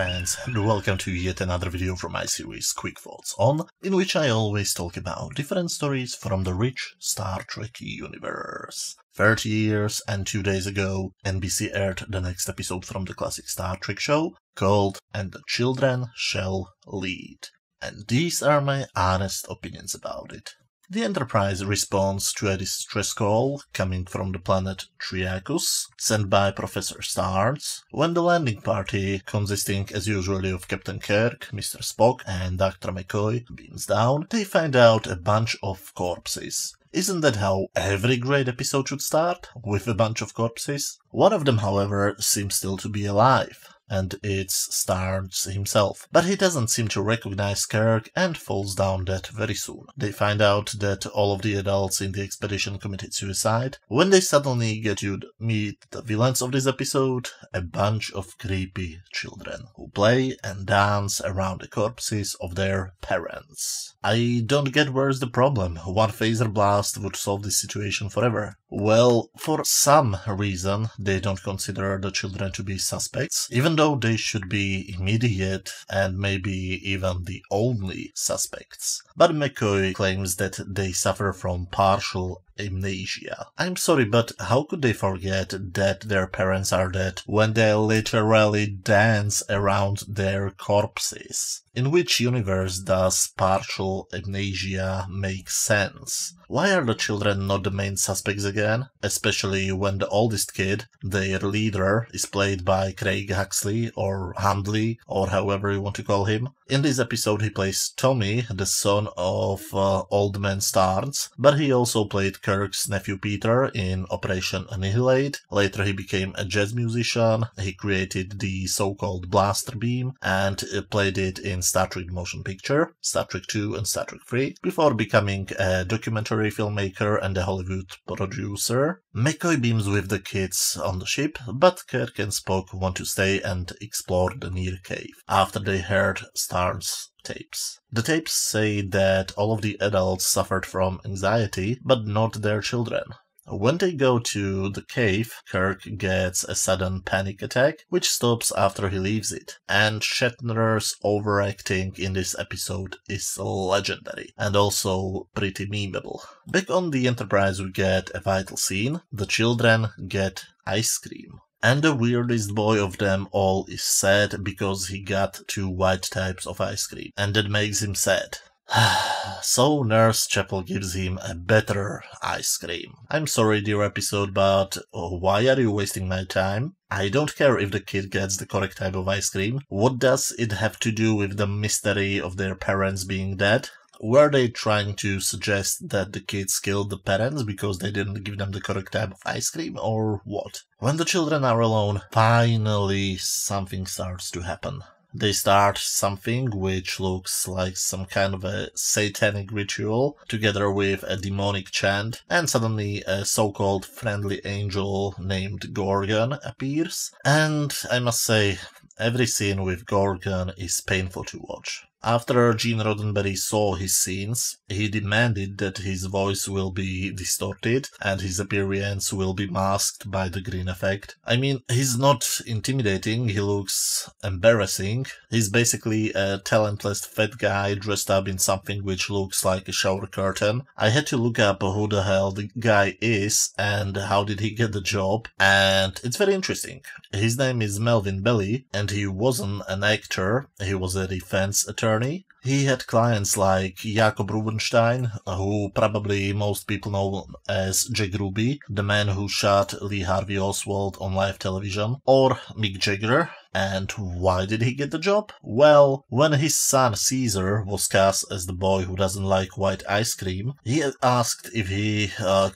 friends, and welcome to yet another video from my series Quick Thoughts On, in which I always talk about different stories from the rich Star Trek universe. 30 years and 2 days ago, NBC aired the next episode from the classic Star Trek show, called And The Children Shall Lead. And these are my honest opinions about it. The Enterprise responds to a distress call coming from the planet Triacus, sent by Professor Starnes, when the landing party, consisting as usual of Captain Kirk, Mr. Spock and Dr. McCoy, beams down. They find out a bunch of corpses. Isn't that how every great episode should start? With a bunch of corpses? One of them, however, seems still to be alive, and it's Starnes himself. But he doesn't seem to recognize Kirk and falls down dead very soon. They find out that all of the adults in the expedition committed suicide, when they suddenly get to meet the villains of this episode, a bunch of creepy children, who play and dance around the corpses of their parents. I don't get where's the problem. One phaser blast would solve this situation forever. Well, for some reason, they don't consider the children to be suspects, even though they should be immediate and maybe even the only suspects. But McCoy claims that they suffer from partial amnesia. I'm sorry, but how could they forget that their parents are dead when they literally dance around their corpses? In which universe does partial amnesia make sense? Why are the children not the main suspects again? Especially when the oldest kid, their leader, is played by Craig Huxley or Handley or however you want to call him. In this episode he plays Tommy, the son of Old Man Starnes, but he also played Kirk's nephew Peter in Operation Annihilate. Later he became a jazz musician, he created the so-called Blaster Beam and played it in Star Trek Motion Picture, Star Trek II and Star Trek III, before becoming a documentary filmmaker and a Hollywood producer. McCoy beams with the kids on the ship, but Kirk and Spock want to stay and explore the near cave, after they heard Starnes' tapes. The tapes say that all of the adults suffered from anxiety, but not their children. When they go to the cave, Kirk gets a sudden panic attack, which stops after he leaves it. And Shatner's overacting in this episode is legendary, and also pretty memeable. Back on the Enterprise we get a vital scene. The children get ice cream. And the weirdest boy of them all is sad because he got 2 white types of ice cream, and that makes him sad. So Nurse Chapel gives him a better ice cream. I'm sorry, dear episode, but why are you wasting my time? I don't care if the kid gets the correct type of ice cream. What does it have to do with the mystery of their parents being dead? Were they trying to suggest that the kids killed the parents because they didn't give them the correct type of ice cream, or what? When the children are alone, finally something starts to happen. They start something which looks like some kind of a satanic ritual, together with a demonic chant, and suddenly a so-called friendly angel named Gorgon appears. And I must say, every scene with Gorgon is painful to watch. After Gene Roddenberry saw his scenes, he demanded that his voice will be distorted and his appearance will be masked by the green effect. I mean, he's not intimidating, he looks embarrassing. He's basically a talentless fat guy dressed up in something which looks like a shower curtain. I had to look up who the hell the guy is and how did he get the job, and it's very interesting. His name is Melvin Belly, and he wasn't an actor, he was a defense attorney. He had clients like Jacob Rubenstein, who probably most people know as Jack Ruby, the man who shot Lee Harvey Oswald on live television, or Mick Jagger. And why did he get the job? Well, when his son Caesar was cast as the boy who doesn't like white ice cream, he asked if he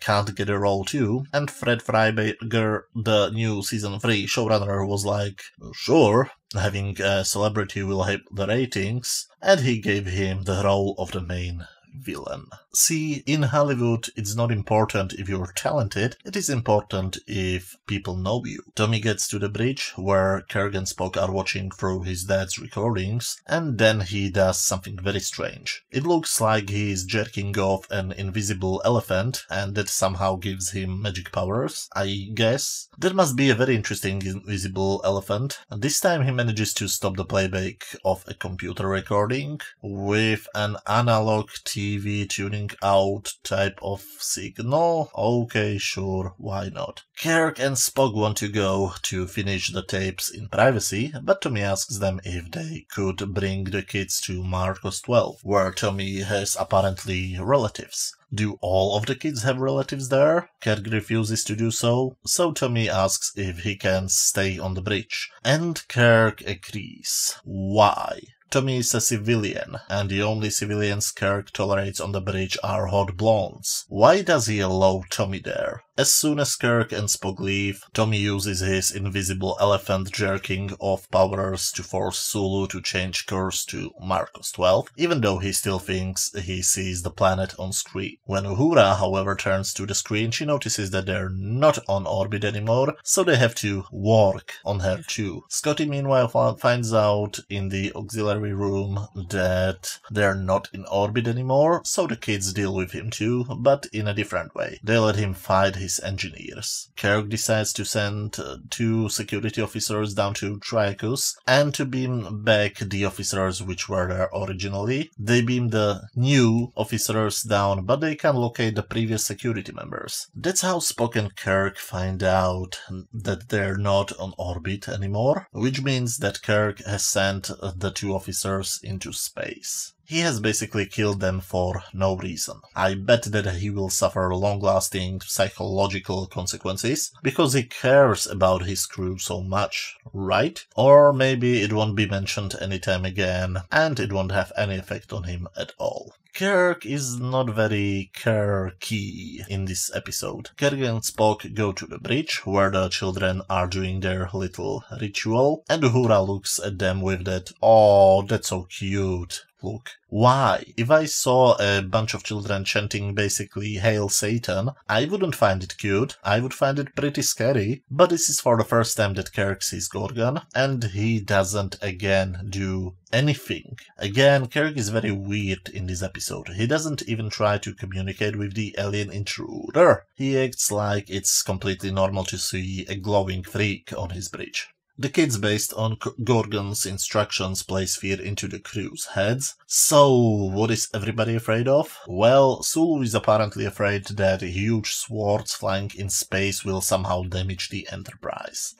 can't get a role too, and Fred Freiburger, the new season 3 showrunner, was like, sure, having a celebrity will help the ratings, and he gave him the role of the main villain. See, in Hollywood, it's not important if you're talented, it is important if people know you. Tommy gets to the bridge, where Kirk and Spock are watching through his dad's recordings, and then he does something very strange. It looks like he is jerking off an invisible elephant, and that somehow gives him magic powers, I guess. That must be a very interesting invisible elephant. This time he manages to stop the playback of a computer recording with an analog TV tuning out type of signal. Okay, sure, why not? Kirk and Spock want to go to finish the tapes in privacy, but Tommy asks them if they could bring the kids to Marcos XII, where Tommy has apparently relatives. Do all of the kids have relatives there? Kirk refuses to do so, so Tommy asks if he can stay on the bridge. And Kirk agrees. Why? Tommy is a civilian, and the only civilians Kirk tolerates on the bridge are hot blondes. Why does he allow Tommy there? As soon as Kirk and Spock leave, Tommy uses his invisible elephant jerking off powers to force Sulu to change course to Marcos XII, even though he still thinks he sees the planet on screen. When Uhura, however, turns to the screen, she notices that they're not on orbit anymore, so they have to work on her too. Scotty, meanwhile, finds out in the auxiliary room that they're not in orbit anymore, so the kids deal with him too, but in a different way. They let him fight his engineers. Kirk decides to send two security officers down to Triacus and to beam back the officers which were there originally. They beam the new officers down, but they can locate the previous security members. That's how Spock and Kirk find out that they're not on orbit anymore, which means that Kirk has sent the two officers into space. He has basically killed them for no reason. I bet that he will suffer long-lasting psychological consequences because he cares about his crew so much, right? Or maybe it won't be mentioned anytime again and it won't have any effect on him at all. Kirk is not very Kirky in this episode. Kirk and Spock go to the bridge, where the children are doing their little ritual, and Uhura looks at them with that "Oh, that's so cute" look. Why? If I saw a bunch of children chanting basically "Hail Satan," I wouldn't find it cute, I would find it pretty scary. But this is for the first time that Kirk sees Gorgon, and he doesn't again do anything. Again, Kirk is very weird in this episode. He doesn't even try to communicate with the alien intruder. He acts like it's completely normal to see a glowing freak on his bridge. The kids, based on Gorgon's instructions, place fear into the crew's heads. So, what is everybody afraid of? Well, Sulu is apparently afraid that huge swords flying in space will somehow damage the Enterprise.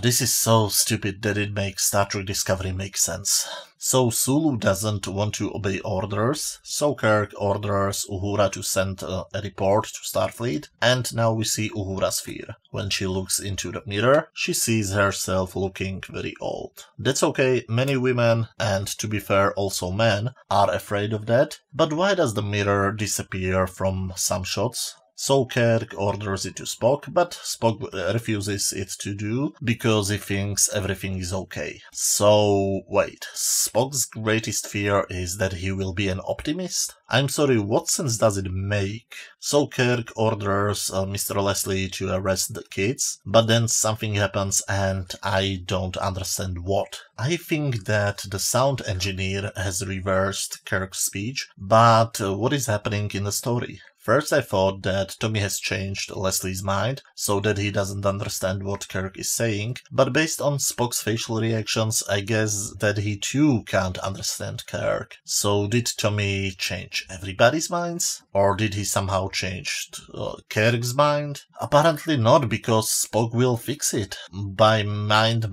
This is so stupid that it makes Star Trek Discovery make sense. So Sulu doesn't want to obey orders, so Kirk orders Uhura to send a report to Starfleet, and now we see Uhura's fear. When she looks into the mirror, she sees herself looking very old. That's okay, many women, and to be fair also men, are afraid of that, but why does the mirror disappear from some shots? So Kirk orders it to Spock, but Spock refuses it to do because he thinks everything is okay. So wait, Spock's greatest fear is that he will be an optimist? I'm sorry, what sense does it make? So Kirk orders Mr. Leslie to arrest the kids, but then something happens and I don't understand what. I think that the sound engineer has reversed Kirk's speech, but what is happening in the story? First I thought that Tommy has changed Leslie's mind, so that he doesn't understand what Kirk is saying, but based on Spock's facial reactions, I guess that he too can't understand Kirk. So did Tommy change everybody's minds? Or did he somehow change Kirk's mind? Apparently not, because Spock will fix it by mind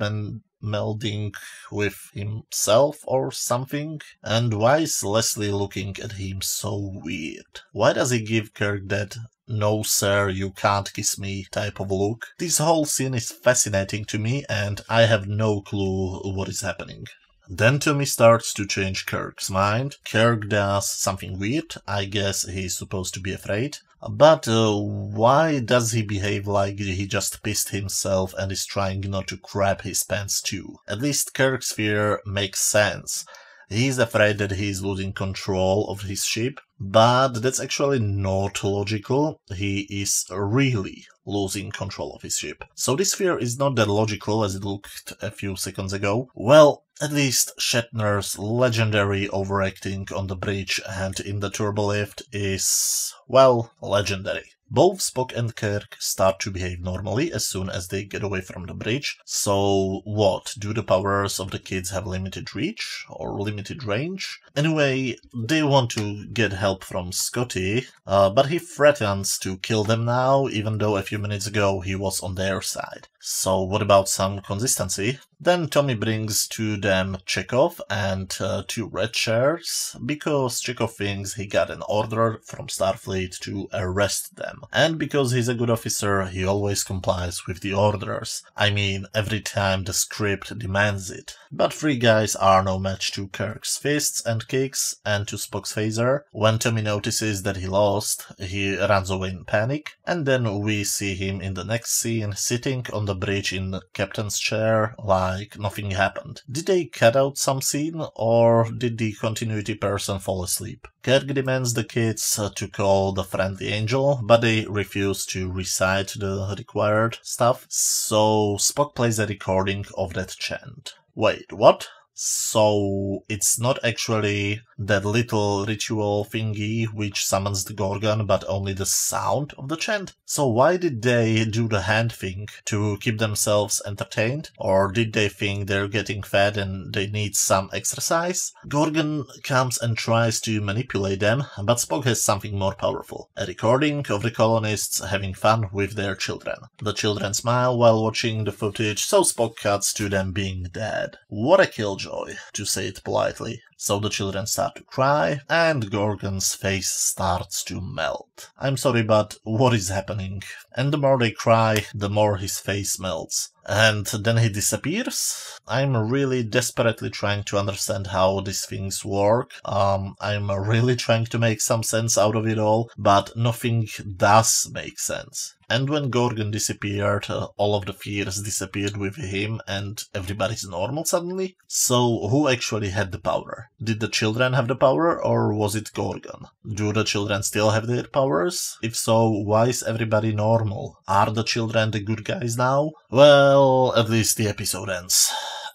melding with himself or something. And why is Leslie looking at him so weird? Why does he give Kirk that "no sir, you can't kiss me" type of look? This whole scene is fascinating to me and I have no clue what is happening. Then Tommy starts to change Kirk's mind. Kirk does something weird, I guess he's supposed to be afraid. But why does he behave like he just pissed himself and is trying not to crap his pants too? At least Kirk's fear makes sense. He's afraid that he's losing control of his ship, but that's actually not logical. He is really losing control of his ship. So this fear is not that logical as it looked a few seconds ago. Well, at least Shatner's legendary overacting on the bridge and in the turbolift is, well, legendary. Both Spock and Kirk start to behave normally as soon as they get away from the bridge. So what? Do the powers of the kids have limited reach or limited range? Anyway, they want to get help from Scotty, but he threatens to kill them now, even though a few minutes ago he was on their side. So what about some consistency? Then Tommy brings to them Chekhov and two red chairs, because Chekhov thinks he got an order from Starfleet to arrest them. And because he's a good officer, he always complies with the orders. I mean, every time the script demands it. But three guys are no match to Kirk's fists and kicks and to Spock's phaser. When Tommy notices that he lost, he runs away in panic, and then we see him in the next scene sitting on the bridge in the captain's chair, like nothing happened. Did they cut out some scene, or did the continuity person fall asleep? Kirk demands the kids to call the friendly angel, but they refuse to recite the required stuff, so Spock plays a recording of that chant. Wait, what? So it's not actually that little ritual thingy which summons the Gorgon, but only the sound of the chant? So why did they do the hand thing? To keep themselves entertained? Or did they think they're getting fed and they need some exercise? Gorgon comes and tries to manipulate them, but Spock has something more powerful. A recording of the colonists having fun with their children. The children smile while watching the footage, so Spock cuts to them being dead. What a killjoy, to say it politely. So the children start to cry, and Gorgon's face starts to melt. I'm sorry, but what is happening? And the more they cry, the more his face melts. And then he disappears? I'm really desperately trying to understand how these things work. I'm really trying to make some sense out of it all, but nothing does make sense. And when Gorgon disappeared, all of the fears disappeared with him and everybody's normal suddenly? So who actually had the power? Did the children have the power, or was it Gorgon? Do the children still have their powers? If so, why is everybody normal? Are the children the good guys now? Well, at least the episode ends.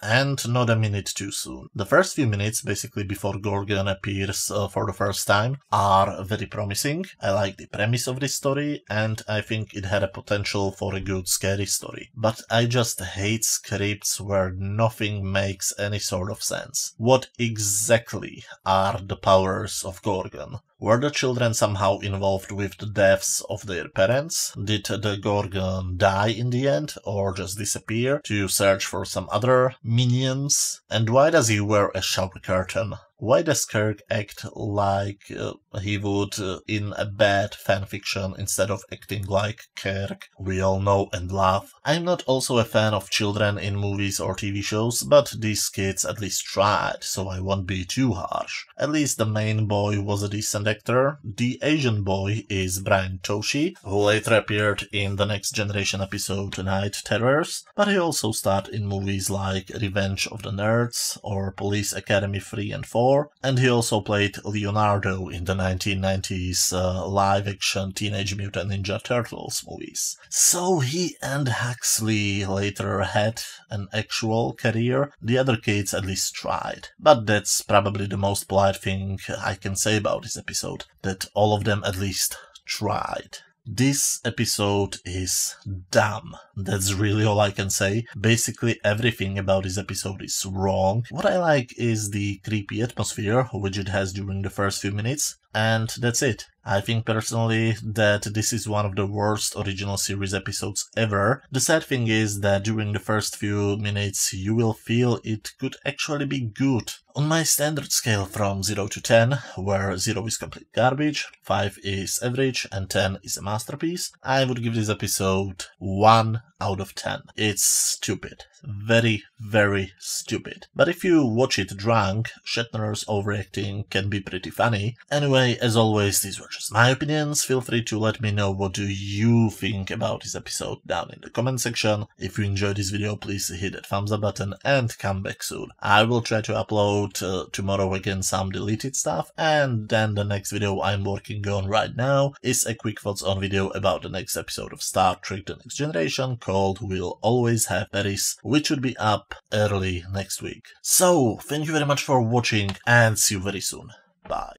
And not a minute too soon. The first few minutes, basically before Gorgon appears for the first time, are very promising. I like the premise of this story, and I think it had a potential for a good scary story. But I just hate scripts where nothing makes any sort of sense. What exactly are the powers of Gorgon? Were the children somehow involved with the deaths of their parents? Did the Gorgon die in the end, or just disappear to search for some other minions? And why does he wear a shower curtain? Why does Kirk act like he would in a bad fanfiction instead of acting like Kirk we all know and love? I'm not also a fan of children in movies or TV shows, but these kids at least tried, so I won't be too harsh. At least the main boy was a decent actor. The Asian boy is Brian Toshi, who later appeared in the Next Generation episode Night Terrors, but he also starred in movies like Revenge of the Nerds or Police Academy 3 and 4. And he also played Leonardo in the 1990s live-action Teenage Mutant Ninja Turtles movies. So he and Huxley later had an actual career. The other kids at least tried. But that's probably the most polite thing I can say about this episode, that all of them at least tried. This episode is dumb. That's really all I can say. Basically everything about this episode is wrong. What I like is the creepy atmosphere, which it has during the first few minutes, and that's it. I think personally that this is one of the worst original series episodes ever. The sad thing is that during the first few minutes you will feel it could actually be good. On my standard scale from 0 to 10, where 0 is complete garbage, 5 is average, and 10 is a masterpiece, I would give this episode 1 out of 10. It's stupid. Very, very stupid. But if you watch it drunk, Shatner's overacting can be pretty funny. Anyway, as always, these were just my opinions. Feel free to let me know what do you think about this episode down in the comment section. If you enjoyed this video, please hit that thumbs up button and come back soon. I will try to upload upload tomorrow again some deleted stuff, and then the next video I'm working on right now is a quick thoughts on video about the next episode of Star Trek The Next Generation called We'll Always Have Paris, which should be up early next week. So, thank you very much for watching and see you very soon. Bye.